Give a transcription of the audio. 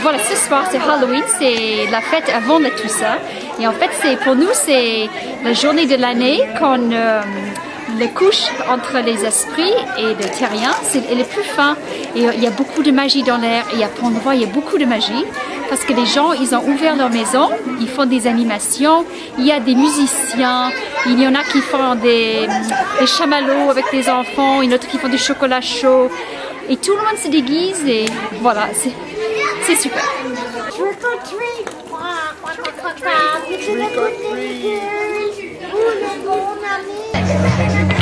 Voilà, ce soir c'est Halloween, c'est la fête avant la Toussaint. Et en fait, pour nous, c'est la journée de l'année quand la couche entre les esprits et les terriens, elle est plus fin. Et il y a beaucoup de magie dans l'air. Et à Pontlevoy, il y a beaucoup de magie. Parce que les gens, ils ont ouvert leur maison, ils font des animations, il y a des musiciens, il y en a qui font des chamallows avec des enfants, une autre qui font du chocolat chaud. Et tout le monde se déguise et voilà, c'est super. Trick or treat! Trick or treat!